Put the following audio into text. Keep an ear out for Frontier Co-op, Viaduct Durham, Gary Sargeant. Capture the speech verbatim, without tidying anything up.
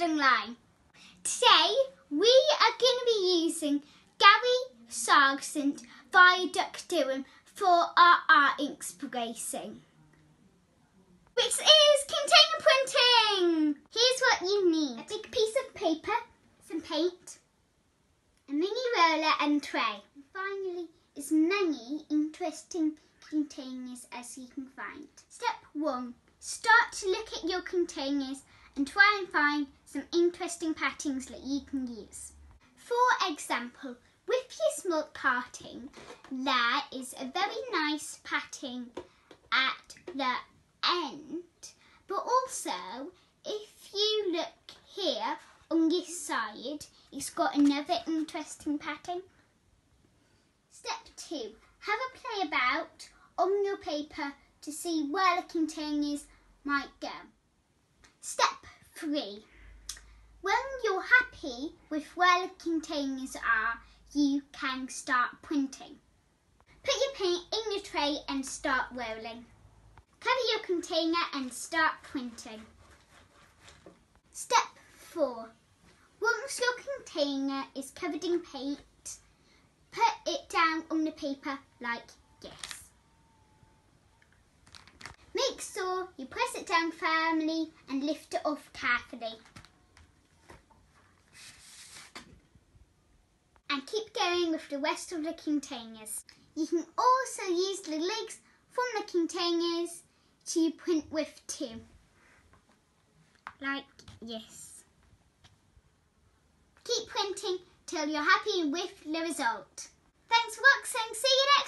Western Line. Today we are going to be using Gary Sargeant Viaduct Durham for our art inspiration, which is container printing. Here's what you need: a big piece of paper, some paint, a mini roller and tray. And finally, as many interesting containers as you can find. Step one. Start to look at your containers and try and find some interesting patterns that you can use. For example, with your small carting, there is a very nice pattern at the end, but also if you look here on this side, it's got another interesting pattern. Step two, have a play about on your paper to see where the containers might go. Step three. When you're happy with where the containers are, you can start printing. Put your paint in your tray and start rolling. Cover your container and start printing. Step four. Once your container is covered in paint, put it down on the paper like this. Make sure you press it down firmly and lift it off carefully. And keep going with the rest of the containers. You can also use the legs from the containers to print with too. Like this. Keep printing till you're happy with the result. Thanks for watching. See you next time.